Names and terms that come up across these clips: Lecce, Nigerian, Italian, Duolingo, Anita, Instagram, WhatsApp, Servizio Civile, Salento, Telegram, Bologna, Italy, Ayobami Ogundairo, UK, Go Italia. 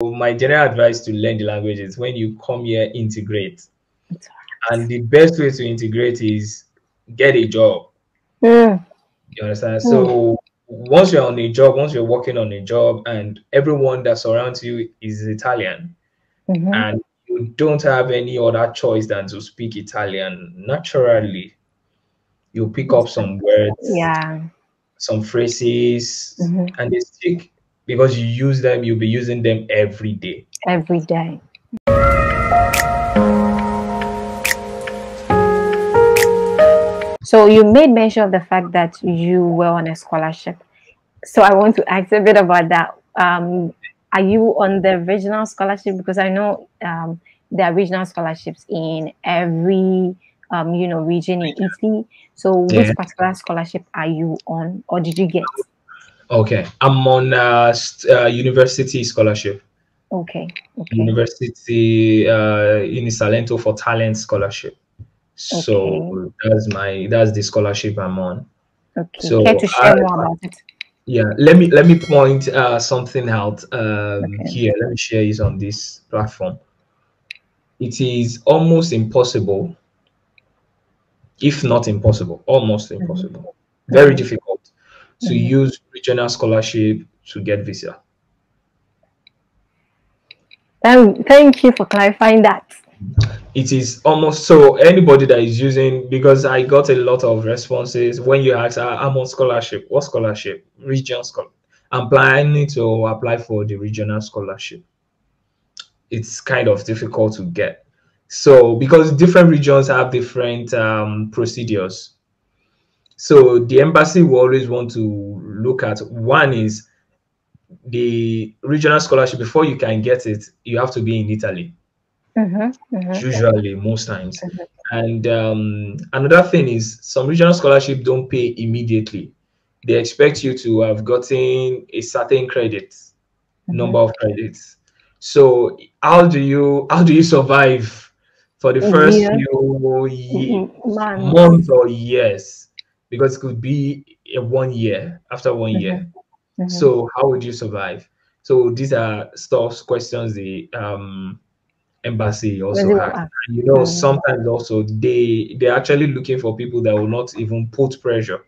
My general advice to learn the language is when you come here, integrate. And the best way to integrate is get a job. Yeah. You understand? Yeah. So once you're on a job, once you're working on a job and everyone that surrounds you is Italian, mm-hmm. and you don't have any other choice than to speak Italian, naturally, you pick up some words, yeah, some phrases, mm-hmm. and they stick because you use them, you'll be using them every day. Every day. So you made mention of the fact that you were on a scholarship. So I want to ask a bit about that. Are you on the regional scholarship? Because I know there are regional scholarships in every you know, region in Italy. So which yeah. particular scholarship are you on, or did you get? Okay, I'm on university scholarship. Okay. Okay. University in Salento for talent scholarship. So okay. that's the scholarship I'm on. Okay. So care to share more about it? Yeah, let me point something out okay. here. Let me share it on this platform. It is almost impossible, if not impossible, almost impossible, mm-hmm. very difficult to mm-hmm. use regional scholarship to get visa. Thank you for clarifying that. It is almost, so anybody that is using, because I got a lot of responses when you ask, I'm on scholarship. What scholarship? Regional scholarship. I'm planning to apply for the regional scholarship. It's kind of difficult to get. So because different regions have different procedures. So the embassy will always want to look at, one is the regional scholarship, before you can get it, you have to be in Italy. Mm-hmm, mm-hmm. Usually most times, mm-hmm. and another thing is some regional scholarships don't pay immediately. They expect you to have gotten a certain credit, mm-hmm. number of credits. So how do you survive for the first few mm-hmm. months or years, because it could be a 1 year, after one mm-hmm. year, mm-hmm. so how would you survive? So these are questions the embassy also had. You know, sometimes also they're actually looking for people that will not even put pressure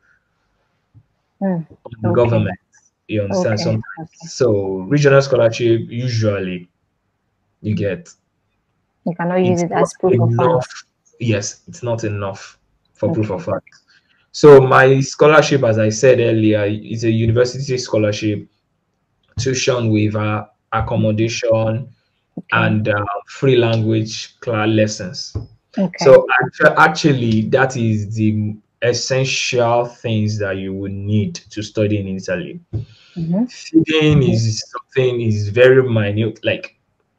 on the government. You understand? Okay. Sometimes. Okay. So regional scholarship, usually you get, you cannot use it as proof of fact. Yes, it's not enough for proof of fact. So my scholarship, as I said earlier, is a university scholarship, tuition waiver, accommodation, and free language class lessons. Okay. So actually, that is the essential things that you would need to study in Italy. Mm-hmm. Feeding mm-hmm. is very minute. Like,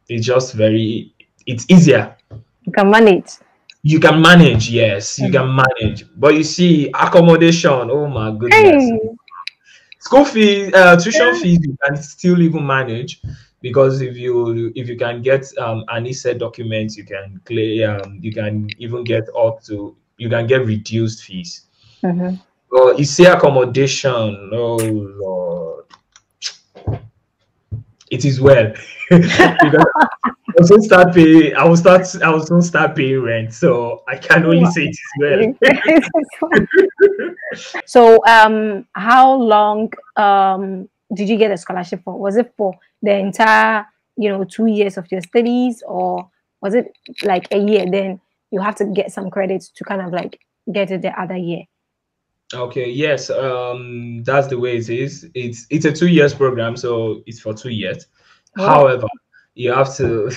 it's just very, it's easier. You can manage. You can manage, yes. Mm-hmm. You can manage. But you see, accommodation, oh my goodness. Hey. School fees, tuition fees, you can still even manage. Because if you can get an ISA document, you can clear. You can even get up to, you can get reduced fees. Mm-hmm. Or ISA accommodation. Oh Lord, it is well. I will soon start paying rent, so I can only say it is well. So how long did you get a scholarship for? Was it for the entire, you know, 2 years of your studies, or was it like a year, then you have to get some credits to kind of like get it the other year? Okay, yes, that's the way it is. It's a 2 years program, so it's for 2 years. Wow. However, you have to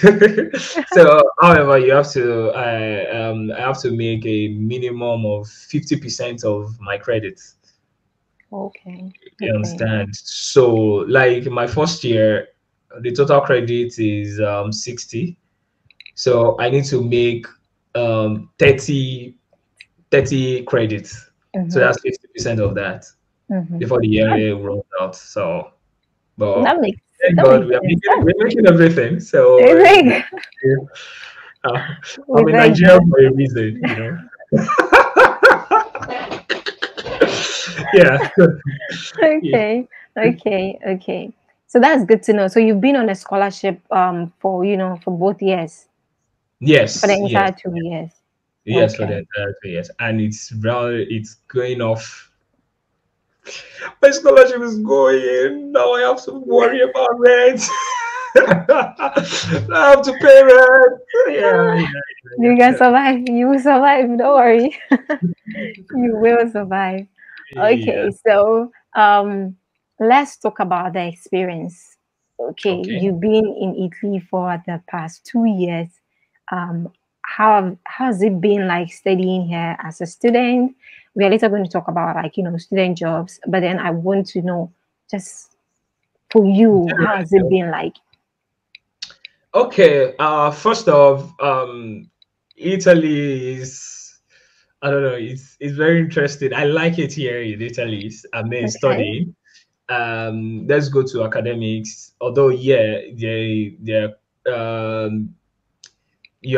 I have to make a minimum of 50% of my credits. Okay. You understand? So like my first year, the total credit is 60. So I need to make 30 credits. Mm-hmm. So that's 50% of that mm-hmm. before the year rolls out. So, but that makes, thank God, that makes we're making everything. So I'm in Nigeria for a reason, you know. Yeah. Okay. Yeah. Okay. Okay. So that's good to know. So you've been on a scholarship for, you know, for both years. Yes. For the entire 2 years. Yes, okay. For the entire 2 years. And it's going off. My scholarship is going. Now I have to worry about rent. I have to pay rent. Yeah. You can survive. You will survive. Don't worry. You will survive. Okay. Yeah. So let's talk about the experience. Okay. You've been in Italy for the past 2 years. How has it been like studying here as a student? We are later going to talk about, like, you know, student jobs, but then I want to know, just for you, how has it been like? Okay, first off, Italy is, I don't know, it's very interesting. I like it here in Italy. I mean, studying. Let's go to academics. Although, yeah, you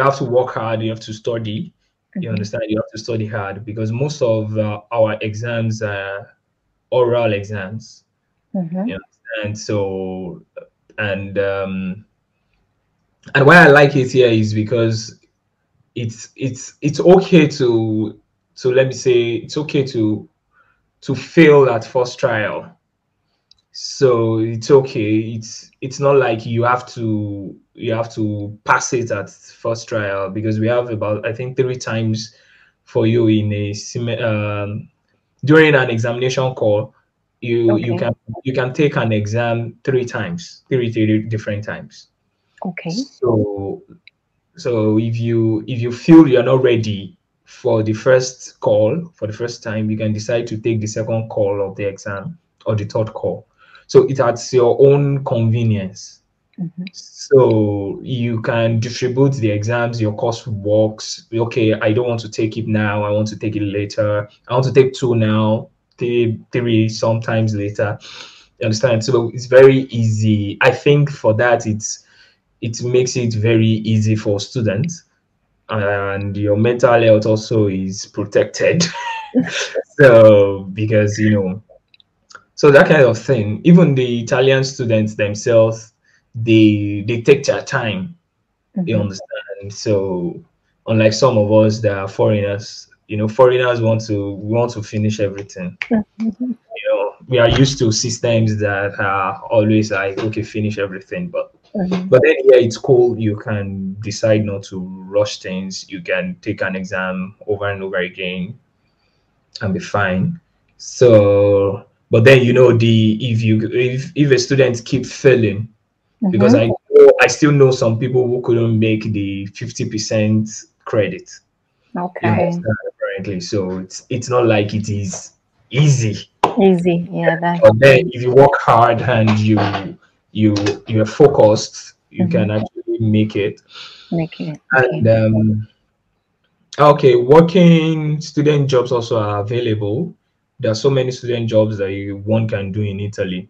have to work hard, you have to study. You understand? You have to study hard because most of our exams are oral exams. You understand? So, and why I like it here is because it's okay to let me say it's okay to fail at first trial. So it's okay. It's not like you have to pass it at first trial, because we have about, I think, 3 times for you in a during an examination call. You can take an exam 3 times, three different times. Okay. So if you feel you are not ready for the first call, for the first time, you can decide to take the second call of the exam or the third call. So it's at your own convenience. So you can distribute the exams, your coursework. Okay, I don't want to take it now. I want to take it later. I want to take 2 now, 3 sometimes later. You understand? So it's very easy. I think for that, it makes it very easy for students, and your mental health also is protected. So because, you know, so that kind of thing. Even the Italian students themselves, they take their time. You understand? So unlike some of us that are foreigners, you know, foreigners want to finish everything. You know, we are used to systems that are always like, okay, finish everything, but then here, yeah, it's cool. You can decide not to rush things. You can take an exam over and over again and be fine. So, but then, you know, if a student keep failing, because I still know some people who couldn't make the 50% credit. Okay. Apparently, so it's not like it is easy. Easy, yeah. But then, if you work hard and you are focused, you can actually make it. And working student jobs also are available. There are so many student jobs that one can do in Italy,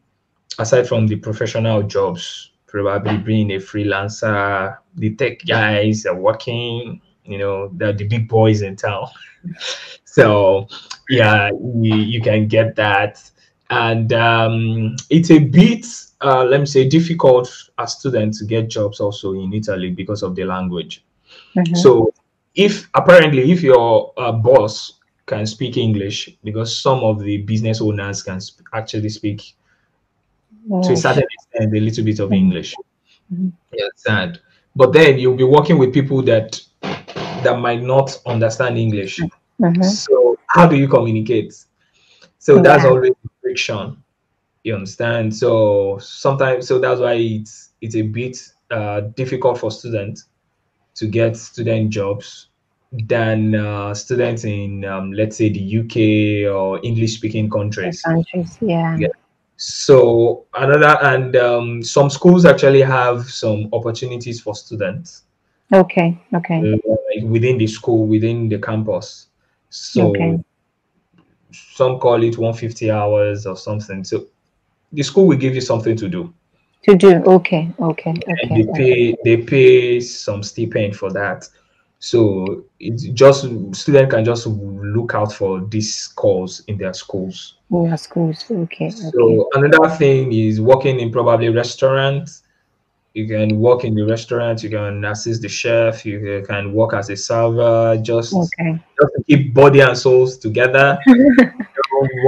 aside from the professional jobs. Probably being a freelancer, the tech guys are working, you know, they're the big boys in town. So yeah, you can get that. And it's a bit, let me say, difficult as students to get jobs also in Italy because of the language. So apparently if your boss can speak English, because some of the business owners can actually speak to a certain extent a little bit of English. Yeah, sad. But then you'll be working with people that might not understand English. So how do you communicate? So that's always friction. You understand? So sometimes, so that's why it's a bit difficult for students to get student jobs than students in let's say the UK or English-speaking countries. Yeah. So another, and some schools actually have some opportunities for students. Like within the school, within the campus. So some call it 150 hours or something. So the school will give you something to do. Okay. And they pay some stipend for that. So it's just students can just look out for this course in their schools. In their schools, okay. So another thing is working in probably restaurants. You can work in the restaurant. You can assist the chef. You can work as a server. Just to keep body and souls together. You can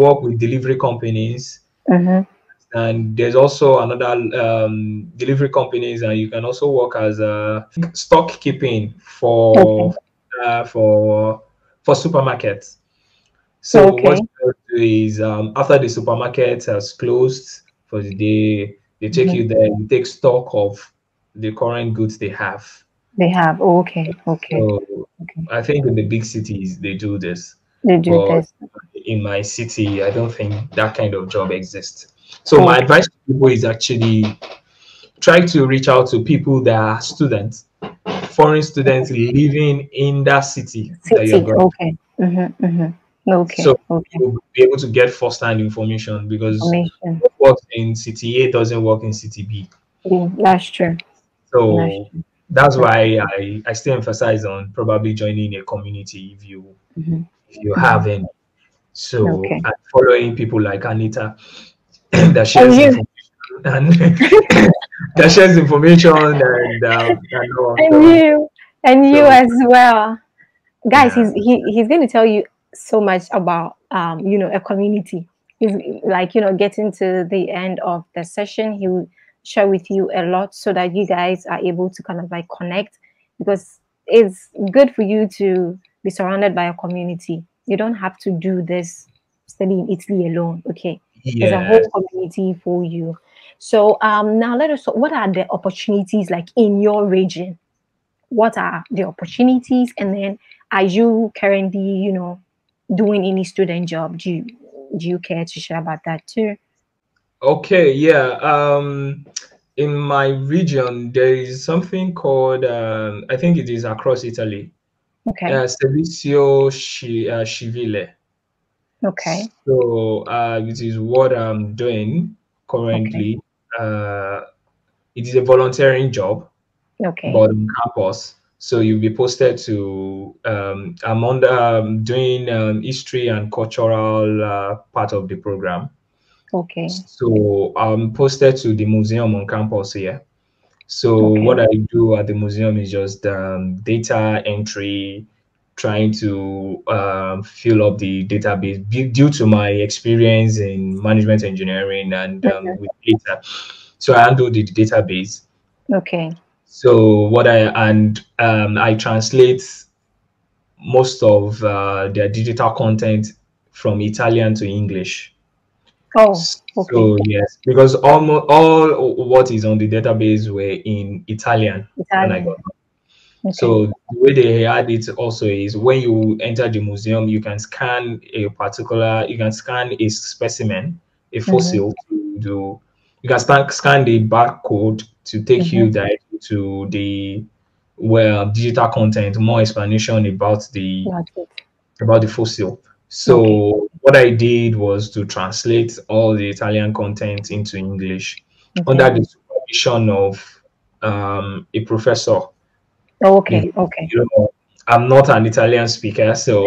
work with delivery companies. And there's also another delivery companies, and you can also work as a stock keeping for supermarkets. So what you do is after the supermarket has closed for the day, they take you there and take stock of the current goods they have. Oh, okay. So I think in the big cities they do this. They do this. In my city, I don't think that kind of job exists. So my advice to people is actually try to reach out to people that are students, foreign students living in that city that you're going. You'll be able to get first-hand information, because what works in City A doesn't work in City B. That's true. So that's why I still emphasize on probably joining a community if you have any. So I'm following people like Anita. That shares information and you as well, guys. He's going to tell you so much about a community. He's like, getting to the end of the session, he will share with you a lot so that you guys are able to kind of like connect, because it's good for you to be surrounded by a community. You don't have to do this study in Italy alone. There's a whole community for you. So now let us, what are the opportunities like in your region? What are the opportunities? And then are you currently, doing any student job? Do you care to share about that too? In my region, there is something called, I think it is across Italy. Servizio Civile. So this is what I'm doing currently. It is a volunteering job, but on campus. So you'll be posted to, I'm doing history and cultural part of the program. So I'm posted to the museum on campus here. So what I do at the museum is just data entry, trying to fill up the database due to my experience in management engineering and with data. So I handle the database. So what I translate most of their digital content from Italian to English. So yes, because almost all what is on the database were in Italian. And I got So the way they add it also is when you enter the museum, you can scan a specimen, a fossil. You can scan the barcode to take you directly to the digital content, more explanation about the fossil. So what I did was to translate all the Italian content into English under the supervision of a professor. I'm not an Italian speaker, so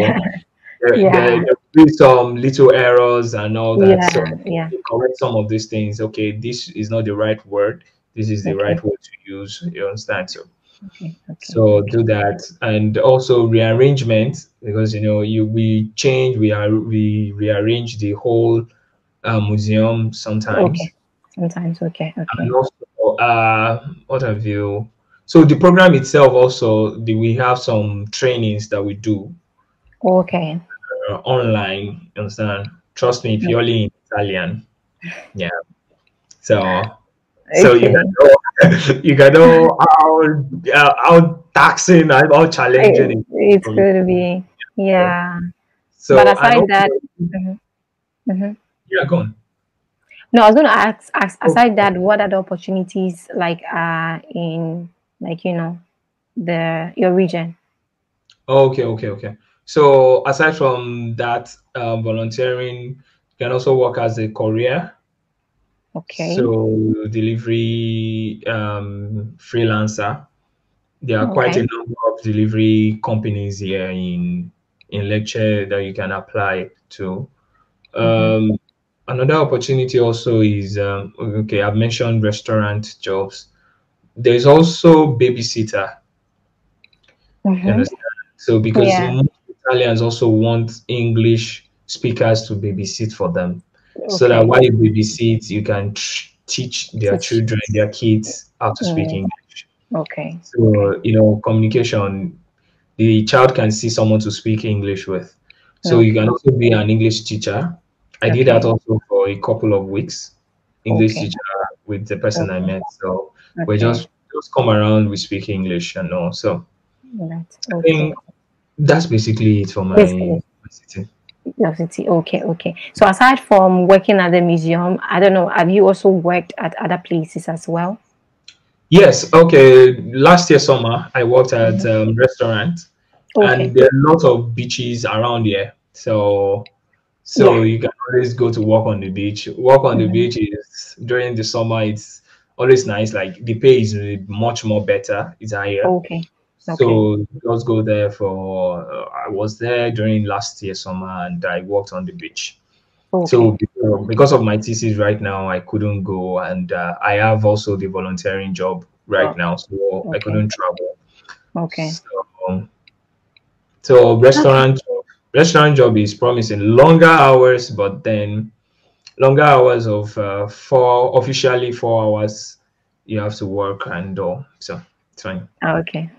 there some little errors and all that. So you correct some of these things. This is not the right word. This is the right word to use. You understand? So, so do that, and also rearrangement, because we rearrange the whole museum sometimes. And also, what have you? So the program itself also, we have some trainings that we do. Online, you understand? Trust me, purely in Italian. So you can know how taxing, how challenging it's going to be. So but aside that, go on. No, I was going to ask aside that, what are the opportunities like in your region? So aside from that, volunteering, you can also work as a courier. So delivery freelancer. There are quite a number of delivery companies here in Lecce that you can apply to. Another opportunity also is, I've mentioned restaurant jobs. There's also babysitter. You understand? So because most Italians also want English speakers to babysit for them. So that while you babysit, you can teach their children, their kids, how to speak English. So, communication, the child can see someone to speak English with. So you can also be an English teacher. I did that also for a couple of weeks, English teacher with the person I met. So we just come around, we speak English and all. So I think that's basically it for my city. Okay. So aside from working at the museum, I don't know, have you also worked at other places as well? Yes. Okay. Last year summer, I worked at a restaurant, and there are lots of beaches around here. So you can always go to walk on the beach. Walk on the beach is during the summer. It's always nice. Like the pay is much more better. It's higher. So just go there for, I was there during last year summer and I walked on the beach. So because of my thesis right now, I couldn't go, and I have also the volunteering job right now, so I couldn't travel. So restaurant job is promising. Longer hours, but then longer hours of officially four hours you have to work and all. So it's fine. Okay.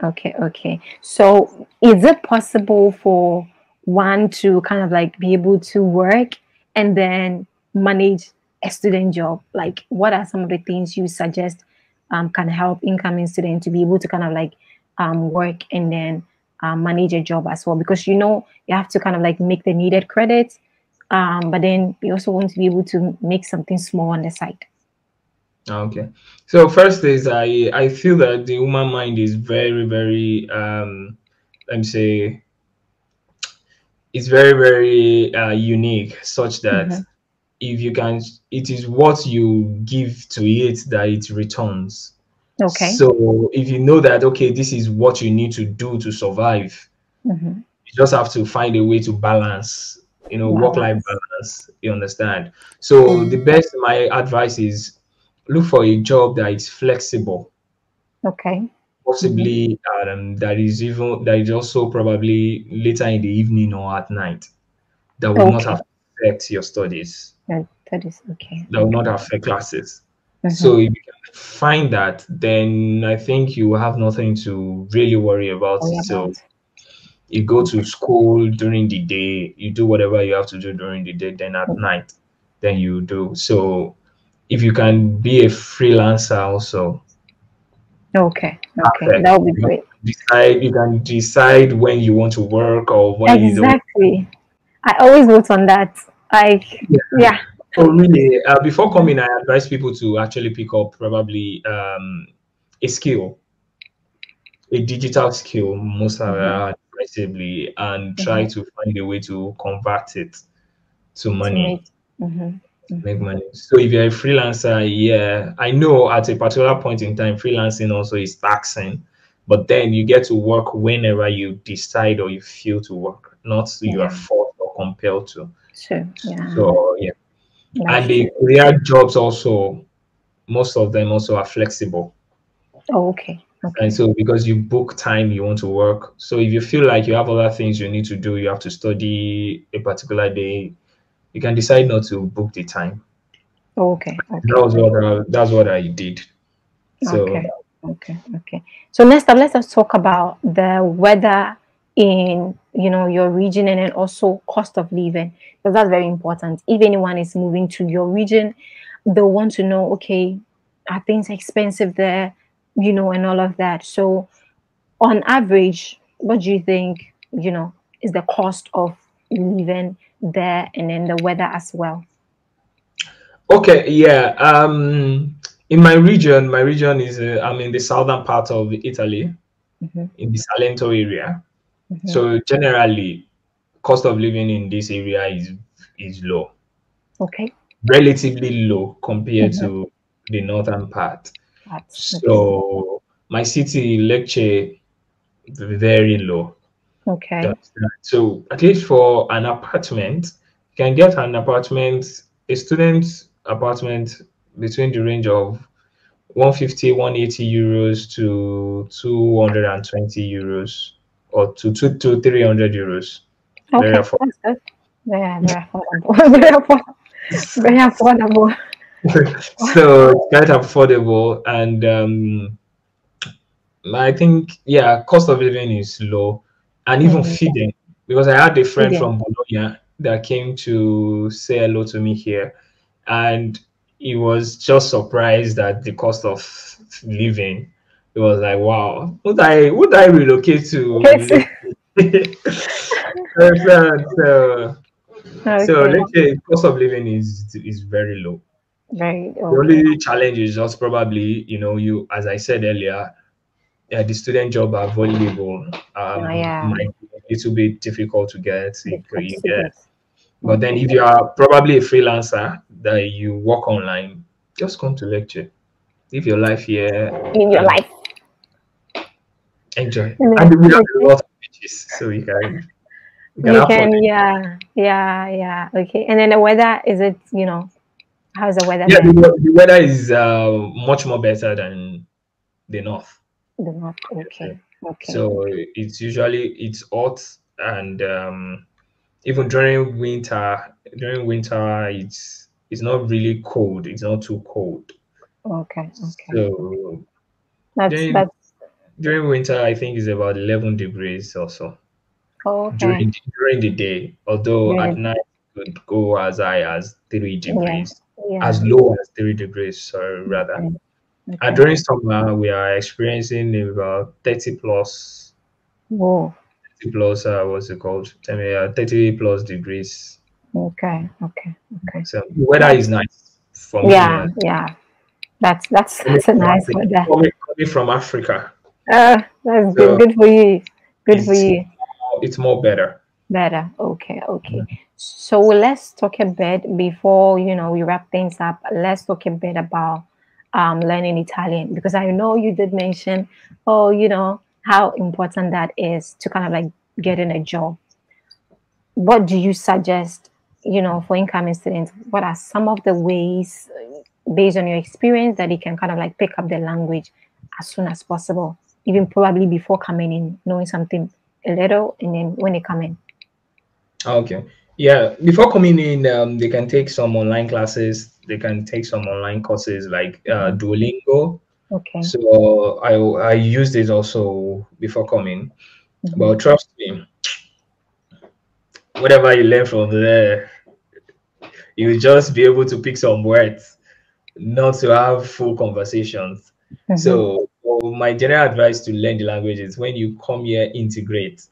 So is it possible for one to kind of like be able to work and then manage a student job? Like, what are some of the things you suggest can help incoming students to be able to kind of like work and then manage a job as well? Because, you know, you have to kind of like make the needed credits, but then you also want to be able to make something small on the side. Okay. So first is I feel that the human mind is very, very, let me say, it's very, very unique, such that if you can, it is what you give to it that it returns. So if you know that, okay, this is what you need to do to survive, you just have to find a way to balance, you know, work-life balance, you understand? So the best, my advice is look for a job that is flexible. Possibly that is also probably later in the evening or at night. That will not affect your studies. That will not affect classes. So if you can find that, then I think you will have nothing to really worry about. So you go to school during the day, you do whatever you have to do during the day, then at night, then you do. So if you can be a freelancer also. That would be great. You can decide when you want to work or when you don't. I always vote on that. So really, before coming, I advise people to actually pick up probably a skill, a digital skill, most advisably, and try to find a way to convert it to money. Make money. So if you're a freelancer, I know at a particular point in time, freelancing also is taxing, but then you get to work whenever you decide or you feel to work, not you are forced or compelled to. So and the career jobs also, most of them also are flexible. And so because you book time you want to work, so if you feel like you have other things you need to do, you have to study a particular day, you can decide not to book the time. That's what I did. So so next up, let's just talk about the weather in, you know, your region, and then also cost of living, because that's very important. If anyone is moving to your region, they want to know, okay, are things expensive there, you know, and all of that. So on average, what do you think, you know, is the cost of living there, and then the weather as well? In my region is I'm in the southern part of Italy, in the Salento area. So generally, cost of living in this area is low, relatively low compared to the northern part. So my city, Lecce, very low. Okay. So at least for an apartment, you can get an apartment, a student's apartment, between the range of 150, 180 euros to 220 euros, or to 300 euros. Okay. Very affordable. That's very affordable. So it's quite affordable, and I think, yeah, cost of living is low, and even feeding, because I had a friend from Bologna that came to say hello to me here, and he was just surprised at the cost of living. It was like, wow, would I relocate to? So let's say cost of living is very low. Right. Okay. The only challenge is just probably, you know, as I said earlier, the student job are available. Might be a little bit difficult to get. But then if you are probably a freelancer that you work online, just come to Lecture. Live your life here. Live your life. Enjoy. And we have a lot of beaches, so you can. Okay. And then the weather, is it, you know, how's the weather? Yeah, the weather is much more better than the north. The north, okay. Okay. So it's usually, it's hot, and even during winter, it's not really cold. It's not too cold. Okay. Okay. So during winter, I think it's about 11 degrees or so. Okay. During the day, although at night it could go as high as 3 degrees, as low as 3 degrees, sorry, rather. Okay. Okay. And during summer, we are experiencing about 30 plus. Whoa. 30 plus, what's it called? 30 plus degrees. Okay, okay, okay. So the weather is nice for me. Yeah, yeah. That's a nice weather. Coming from Africa. That's good for you. Good for you. It's more better. Better. Okay, okay. Mm-hmm. So let's talk a bit before, you know, we wrap things up. Let's talk a bit about learning Italian, because I know you did mention, oh, you know, how important that is to kind of like getting a job. What do you suggest, you know, for incoming students? What are some of the ways, based on your experience, that you can kind of like pick up the language as soon as possible, even probably before coming in, knowing something a little, and then when they come in? Okay. Yeah, before coming in, they can take some online classes. They can take some online courses like Duolingo. Okay. So I used it also before coming. Mm-hmm. But trust me, whatever you learn from there, you will just be able to pick some words, not to have full conversations. Mm-hmm. So my general advice to learn the language is, when you come here, integrate.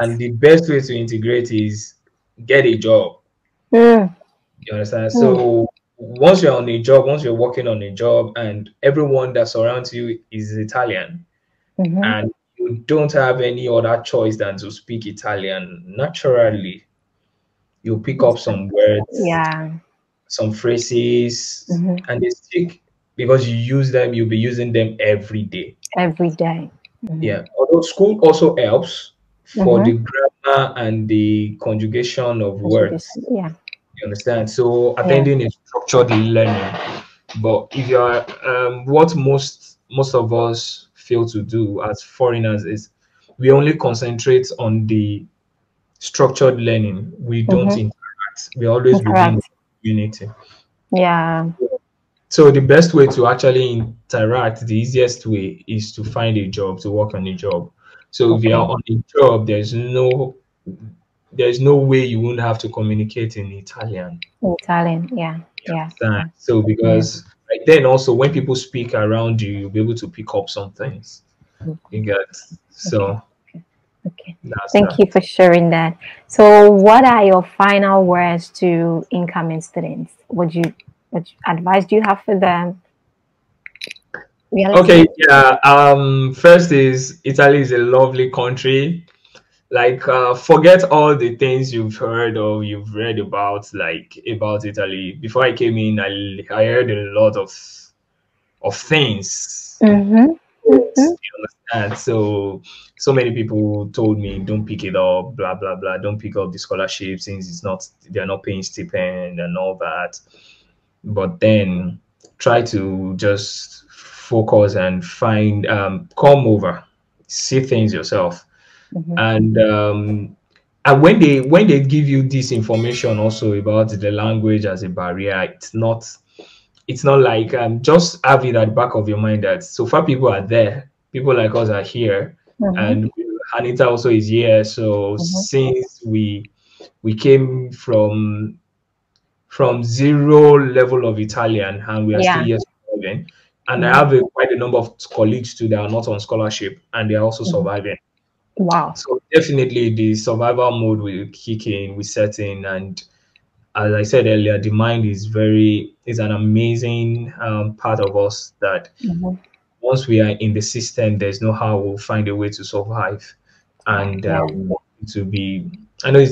And the best way to integrate is get a job. Yeah. You understand? Yeah. So once you're on a job, once you're working on a job, and everyone that surrounds you is Italian, mm-hmm. and you don't have any other choice than to speak Italian, naturally you pick up some words, some phrases, mm-hmm. and they stick, because you use them. You'll be using them every day. Every day. Mm-hmm. Yeah. Although school also helps for the grammar and the conjugation of words. Yeah. You understand? So attending is structured learning. But if you are, what most of us fail to do as foreigners is, we only concentrate on the structured learning. We don't interact. We always within the community. Yeah. So the best way to actually interact, the easiest way, is to find a job, to work on a job. So if you are on a job, there's no way you won't have to communicate in Italian. Italian, yeah. So because then also, when people speak around you, you'll be able to pick up some things. You get so. Okay. Thank you for sharing that. So, what are your final words to incoming students? What advice do you have for them? Okay, yeah. First is, Italy is a lovely country. Like, forget all the things you've heard or you've read about Italy. Before I came in, I heard a lot of things. Mm-hmm. You understand? So many people told me, don't pick it up, blah blah blah, don't pick up the scholarship since they're not paying stipend and all that. But then try to just focus and find, come over, see things yourself. Mm-hmm. And when they give you this information also about the language as a barrier, it's not like, just have it at the back of your mind that so far people are there, people like us are here, mm-hmm. and Anita also is here. So mm-hmm. since we came from zero level of Italian, and we are still here surviving, and mm-hmm. I have quite a number of colleagues too that are not on scholarship, and they are also mm-hmm. surviving. Wow. So definitely the survival mode will kick in, will set in, and as I said earlier, the mind is an amazing part of us that mm-hmm. once we are in the system, there's no how we'll find a way to survive. And I know it's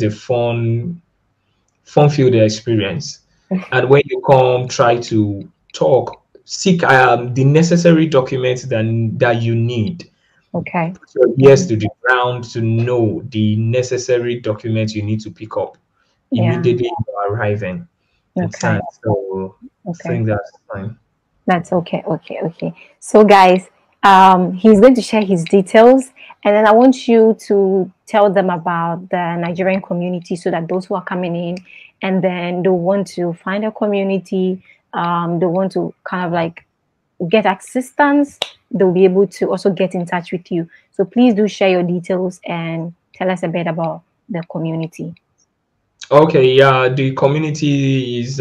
a fun-filled experience. And when you come, try to talk, seek the necessary documents that you need. Okay. So yes, to the ground, to know the necessary documents you need to pick up immediately arriving. Okay. So I think that's fine. That's okay. Okay. So guys, he's going to share his details, and then I want you to tell them about the Nigerian community so that those who are coming in and then they want to find a community, they want to kind of like get assistance, they'll be able to also get in touch with you. So please do share your details and tell us a bit about the community. Okay, yeah, the community is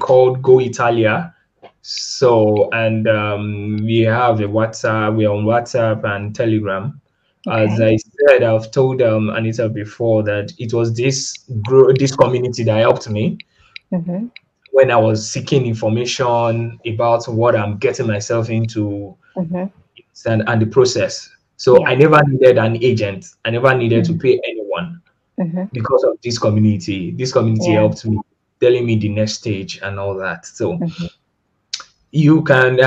called Go Italia. So, and we have a WhatsApp, we're on WhatsApp and Telegram. Okay. As I said, I've told Anita before that it was this community that helped me. Mm-hmm. When I was seeking information about what I'm getting myself into, mm-hmm. and the process. So I never needed an agent. I never needed mm-hmm. to pay anyone mm-hmm. because of this community. This community helped me, telling me the next stage and all that. So mm-hmm. you can,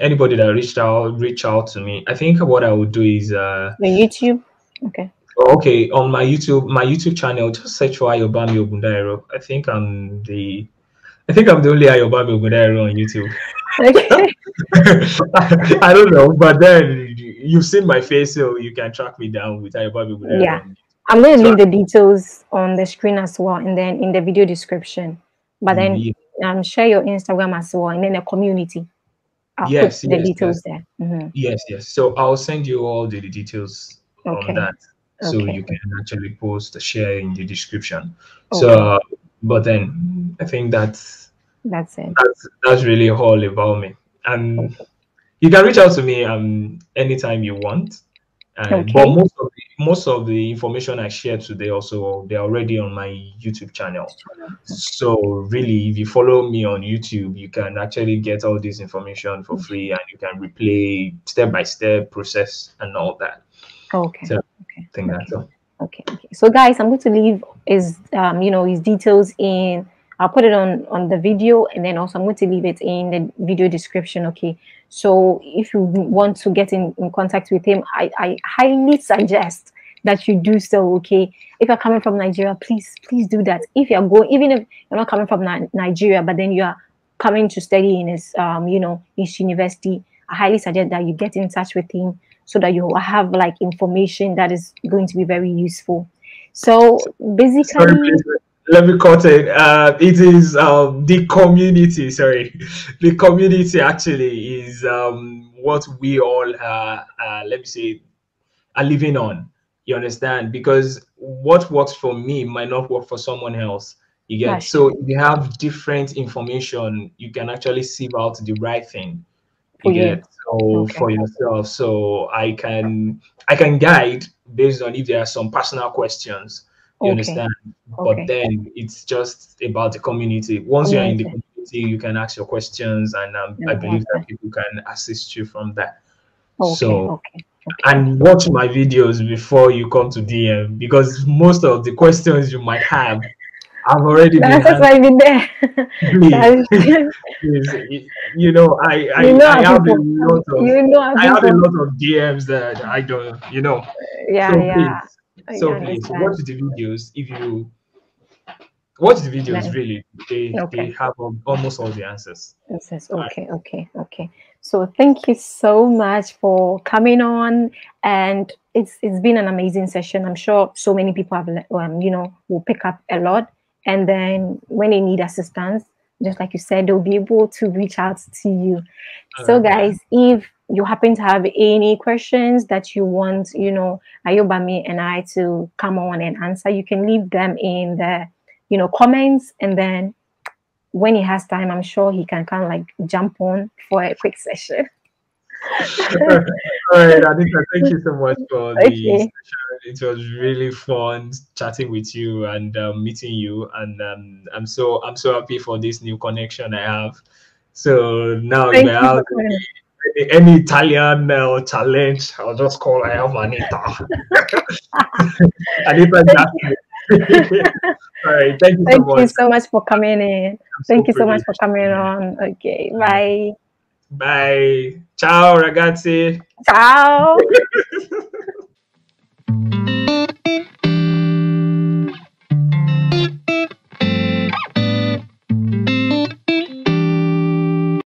anybody that reach out to me. I think what I would do is the YouTube. Okay, on my YouTube channel, just search for Ayobami Ogundairo. I think I'm the only Ayobami Ogundairo on YouTube. Okay. I don't know, but then you've seen my face, so you can track me down with Ayobami Ogundairo. Yeah, I'm going to leave the details on the screen as well, and then in the video description. But then share your Instagram as well, and then the community. I'll put the details there. Mm-hmm. Yes. So I'll send you all the details on that, so you can actually post, share in the description. So, but then I think that's it. That's really all about me. And you can reach out to me anytime you want. But most of the information I shared today also, they're already on my YouTube channel. So really, if you follow me on YouTube, you can actually get all this information for free, and you can replay step-by-step process and all that. So I think that's all. Okay. So guys, I'm going to leave his details in. I'll put it on the video, and then also I'm going to leave it in the video description. Okay. So if you want to get in contact with him, I highly suggest that you do so. Okay. If you're coming from Nigeria, please do that. If you're even if you're not coming from Nigeria, but then you are coming to study in his university, I highly suggest that you get in touch with him, so that you have like information that is going to be very useful. So basically, sorry, let me cut it. It is the community. Sorry, the community actually is what we all are living on. You understand? Because what works for me might not work for someone else. You get so you have different information. You can actually sieve out the right thing. You get for yourself. So I can guide based on if there are some personal questions, you understand, but then it's just about the community. Once you're in the community, you can ask your questions, and I believe that people can assist you from that. And watch my videos before you come to DM, because most of the questions you might have I've already been. That's why I've been there. Please. You know, I have a lot of DMs that I don't, you know. Yeah, so yeah. Please, so yeah, please watch the videos. If you watch the videos, yeah. Really, they have almost all the answers. Okay. So thank you so much for coming on, and it's been an amazing session. I'm sure so many people have you know, will pick up a lot. And then when they need assistance, just like you said, they'll be able to reach out to you. So guys, if you happen to have any questions that you want, you know, Ayobami and I to come on and answer, you can leave them in the, you know, comments. And then when he has time, I'm sure he can kind of like jump on for a quick session. All right, Anita, thank you so much for the session. It was really fun chatting with you and meeting you, and I'm so happy for this new connection I have. So now about any Italian challenge, I'll just call Anita. All right, thank you so much for coming in. Thank you so much for coming on. Okay, bye. Bye. Ciao, ragazzi. Ciao.